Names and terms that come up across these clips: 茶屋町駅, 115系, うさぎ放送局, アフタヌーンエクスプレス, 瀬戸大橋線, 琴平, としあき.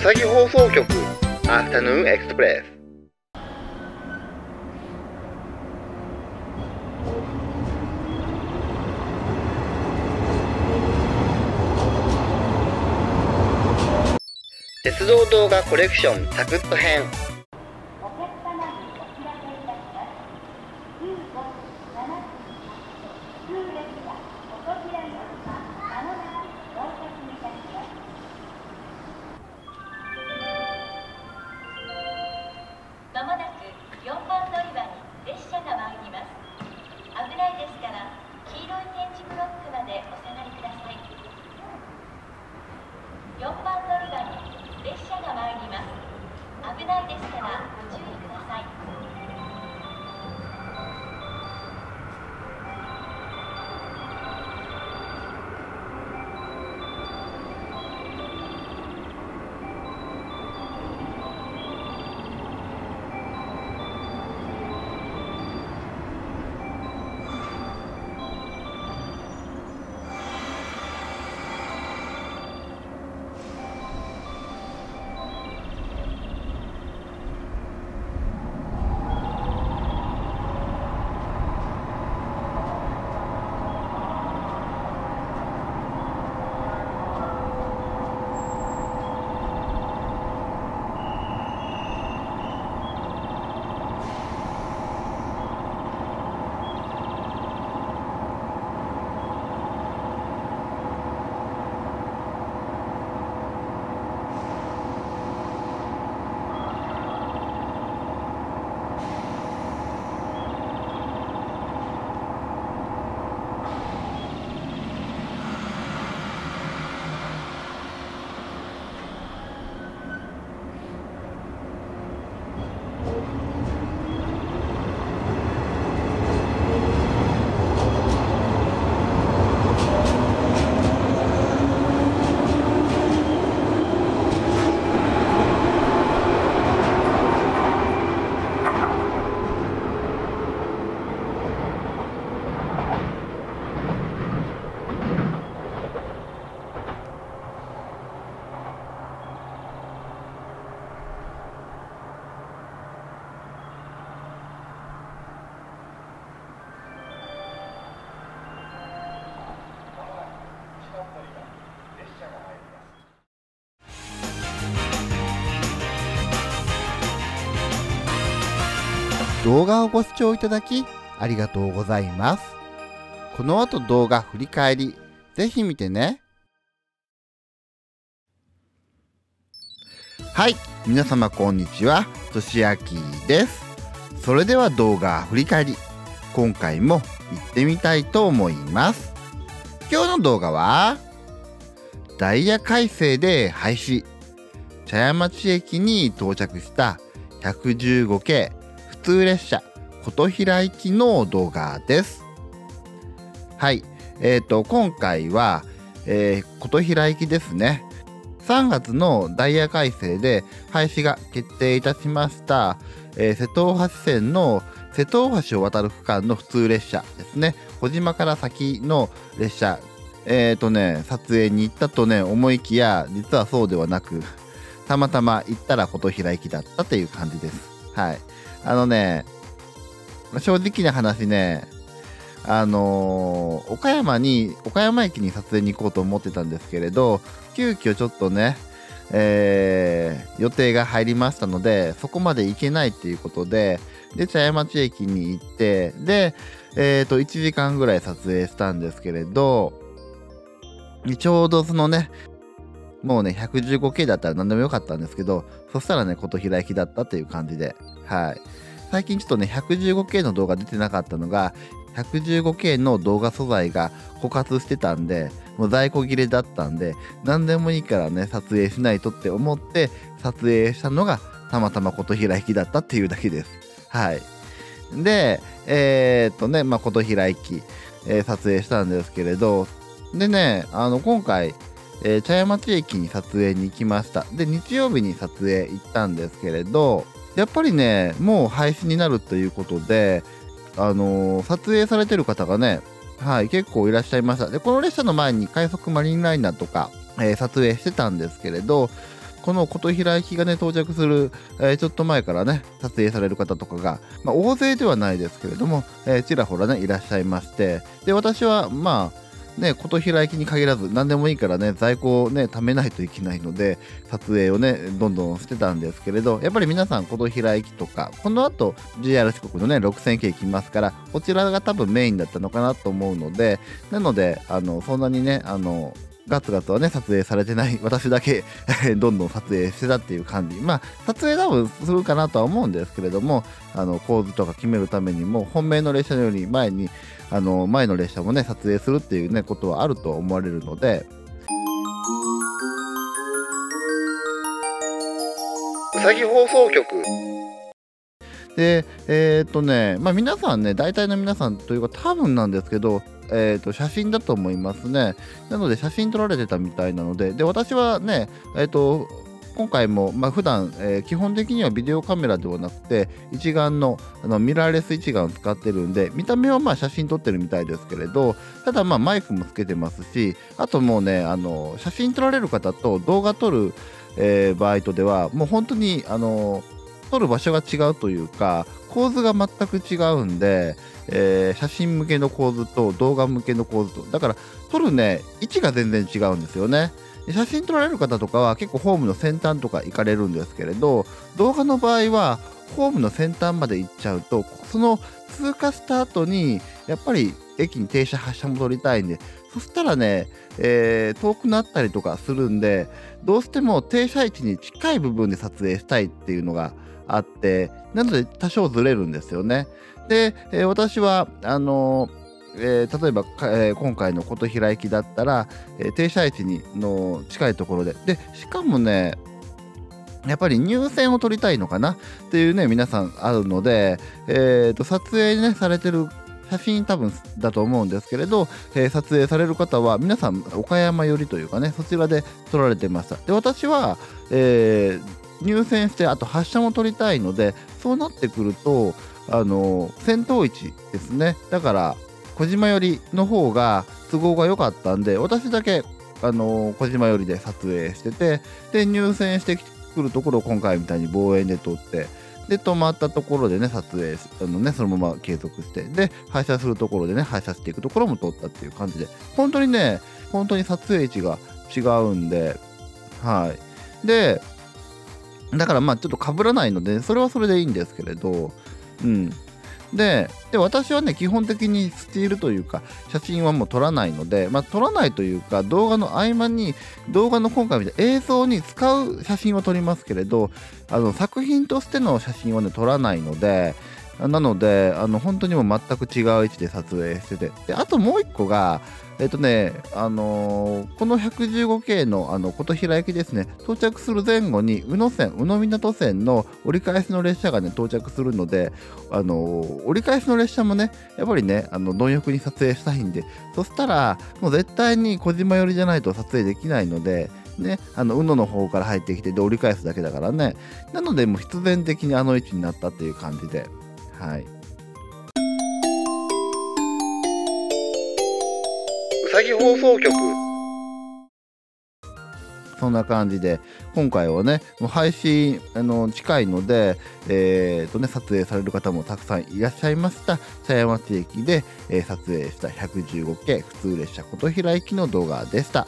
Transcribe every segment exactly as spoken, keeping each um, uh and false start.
うさぎ放送局アフタヌーンエクスプレス。鉄道動画コレクションサクッと編。まもなくよんばん乗り場に列車が参ります。危ないですから黄色い点字ブロックまでお下がりください。よんばん乗り場に列車が参ります。危ないですからご注意ください。動画をご視聴いただきありがとうございます。この後動画振り返り、ぜひ見てね。はい、皆様こんにちは、としあきです。それでは動画振り返り、今回も行ってみたいと思います。今日の動画は、ダイヤ改正で廃止。茶屋町駅に到着したひゃくじゅうご系普通列車琴平行きの動画です。はい、えーと今回は、えー、琴平行きですね。さんがつのダイヤ改正で廃止が決定いたしました、えー、瀬戸大橋線の瀬戸大橋を渡る区間の普通列車ですね。小島から先の列車、えーとね、撮影に行ったとね思いきや実はそうではなくたまたま行ったら琴平行きだったという感じです。はい、あのね、正直な話ね、あのー、岡山に、岡山駅に撮影に行こうと思ってたんですけれど、急遽ちょっとね、えー、予定が入りましたので、そこまで行けないっていうことで、で、茶屋町駅に行って、で、えっと、いちじかんぐらい撮影したんですけれど、ちょうどそのね、もうね、ひゃくじゅうご系だったら何でもよかったんですけど、そしたらね、琴平行きだったっていう感じで、はい。最近ちょっとね、ひゃくじゅうご系の動画出てなかったのが、ひゃくじゅうご系の動画素材が枯渇してたんで、もう在庫切れだったんで、何でもいいからね、撮影しないとって思って、撮影したのが、たまたま琴平行きだったっていうだけです。はい。で、えー、っとね、まあ、琴平行き、えー、撮影したんですけれど、でね、あの、今回、えー、茶屋町駅に撮影に行きました。で、日曜日に撮影行ったんですけれど、やっぱりね、もう廃止になるということで、あのー、撮影されてる方がね、はい、結構いらっしゃいました。で、この列車の前に快速マリンライナーとか、えー、撮影してたんですけれど、この琴平駅がね到着する、えー、ちょっと前からね撮影される方とかが、まあ、大勢ではないですけれども、えー、ちらほらねいらっしゃいまして、で私はまあね、琴平駅に限らず何でもいいからね在庫をね貯めないといけないので撮影をねどんどんしてたんですけれど、やっぱり皆さん琴平駅とかこのあと ジェイアール 四国のねろくせん系行きますから、こちらが多分メインだったのかなと思うので、なのであのそんなにねあのガツガツはね撮影されてない、私だけどんどん撮影してたっていう感じ。まあ撮影多分するかなとは思うんですけれども、あの構図とか決めるためにも本命の列車より前にあの前の列車もね撮影するっていうねことはあると思われるので。うさぎ放送局でえー、っとねまあ皆さんね、大体の皆さんというか多分なんですけど、えー、っと写真だと思いますね。なので写真撮られてたみたいなので、で私はねえー、っと今回も、まあ、普段、えー、基本的にはビデオカメラではなくて一眼の、あのミラーレス一眼を使ってるんで、見た目はまあ写真撮ってるみたいですけれど、ただまあマイクもつけてますし、あともうねあの写真撮られる方と動画撮る、えー、場合とではもう本当にあの撮る場所が違うというか構図が全く違うんで、えー、写真向けの構図と動画向けの構図と、だから撮るね位置が全然違うんですよね。写真撮られる方とかは結構ホームの先端とか行かれるんですけれど、動画の場合はホームの先端まで行っちゃうと、その通過した後にやっぱり駅に停車発車も撮りたいんで、そしたらね、えー、遠くなったりとかするんで、どうしても停車位置に近い部分で撮影したいっていうのがあって、なので多少ずれるんですよね。で、えー、私はあのーえー、例えば、えー、今回の琴平駅だったら、えー、停車位置にの近いところで、でしかもねやっぱり入線を撮りたいのかなっていうね皆さんあるので、えー、と撮影、ね、されてる写真多分だと思うんですけれど、えー、撮影される方は皆さん岡山寄りというかね、そちらで撮られてました。で私は、えー、入線してあと発車も撮りたいので、そうなってくるとあの先頭位置ですね、だから小島寄りの方が都合が良かったんで、私だけあの小島寄りで撮影してて、で入線してくるところを今回みたいに望遠で撮って、で止まったところでね撮影あのねそのまま継続して、で発車するところでね発車していくところも撮ったっていう感じで、本当にね本当に撮影位置が違うんで、はいでだからまあちょっと被らないのでそれはそれでいいんですけれど、うんで, で私はね基本的にスチールというか写真はもう撮らないので、まあ、撮らないというか動画の合間に動画の今回みたいな映像に使う写真は撮りますけれど、あの作品としての写真はね撮らないので、なのであの本当にもう全く違う位置で撮影してて、であともう一個がえっとねあのー、このひゃくじゅうご系 の, あの琴平駅ですね、到着する前後に宇野線宇野港線の折り返しの列車がね到着するので、あのー、折り返しの列車もねやっぱりねあの貪欲に撮影したいんで、そしたらもう絶対に小島寄りじゃないと撮影できないので。ね、あの宇野の方から入ってきてで折り返すだけだからね、なのでもう必然的にあの位置になったっていう感じで、はい。うさぎ放送局、そんな感じで今回はねもう配信あの近いので、えーとね、撮影される方もたくさんいらっしゃいました。茶屋町駅で、えー、撮影したひゃくじゅうご系普通列車琴平駅の動画でした。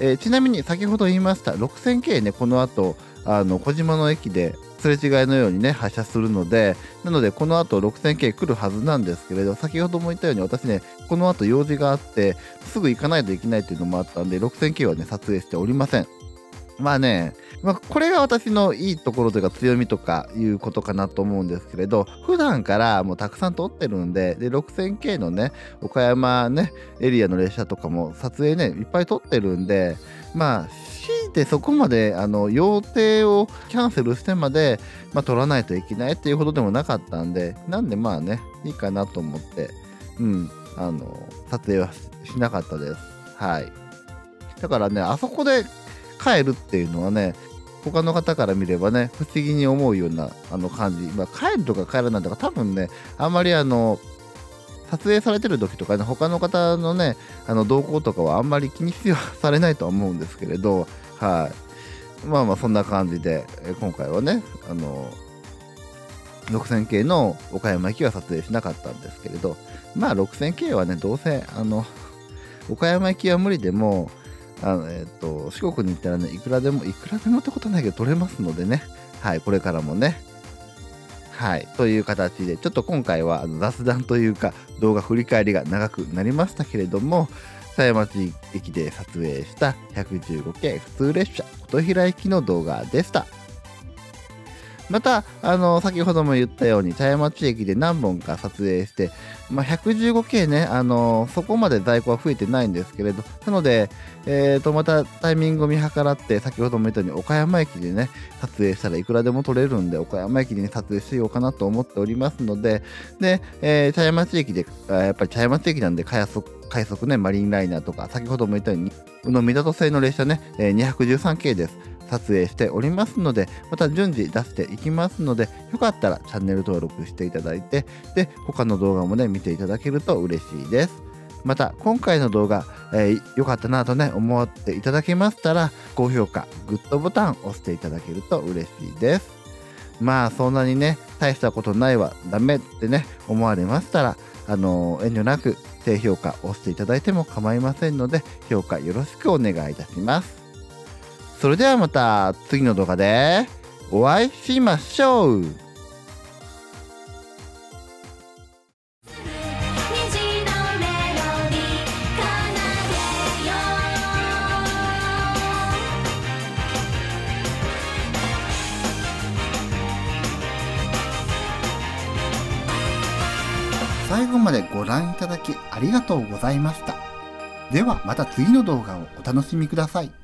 えー、ちなみに先ほど言いましたろくせん系ね、この後あの小島の駅ですれ違いのようにね発車するので、なのでこの後ろくせん系来るはずなんですけれど、先ほども言ったように私ねこの後用事があってすぐ行かないといけないっていうのもあったんでろくせん系はね撮影しておりません。まあね、まあ、これが私のいいところというか強みとかいうことかなと思うんですけれど、普段からもうたくさん撮ってるんで、でろくせん系のね岡山ねエリアの列車とかも撮影ねいっぱい撮ってるんで、まあ強いてそこまであの予定をキャンセルしてまで、まあ、撮らないといけないっていうほどでもなかったんで、なんでまあねいいかなと思って、うん、あの撮影はしなかったです。はい、だからねあそこで帰るっていうのはね他の方から見ればね不思議に思うようなあの感じ、まあ、帰るとか帰らないとか多分ねあんまりあの撮影されてる時とかね他の方のねあの動向とかはあんまり気にされないとは思うんですけれど、はいまあまあそんな感じで今回はねあのろくせん系の岡山行きは撮影しなかったんですけれど、まあろくせん系はねどうせあの岡山行きは無理でもあの、えー、と四国に行ったらねいくらでもいくらでもってことないけど撮れますのでね、はい、これからもね、はいという形でちょっと今回は雑談というか動画振り返りが長くなりましたけれども、狭山町駅で撮影したひゃくじゅうご系普通列車琴平行きの動画でした。またあの先ほども言ったように狭山町駅で何本か撮影して、まあ、ひゃくじゅうご系ねあのそこまで在庫は増えてないんですけれど、なので、えー、とまたタイミングを見計らって先ほども言ったように岡山駅でね撮影したらいくらでも撮れるんで岡山駅で、ね、撮影しようかなと思っておりますので、で、えー、狭山町駅でやっぱり狭山町駅なんで快速快速ねマリンライナーとか先ほども言ったように宇野港製の列車ねにひゃくじゅうさん系です撮影しておりますので、また順次出していきますので、よかったらチャンネル登録していただいて、で他の動画もね見ていただけると嬉しいです。また今回の動画良、えー、かったなとね思っていただけましたら高評価グッドボタンを押していただけると嬉しいです。まあそんなにね大したことないわダメってね思われましたらあのー、遠慮なく低評価を押していただいても構いませんので、評価よろしくお願いいたします。それではまた次の動画でお会いしましょう。最後までご覧いただきありがとうございました。ではまた次の動画をお楽しみください。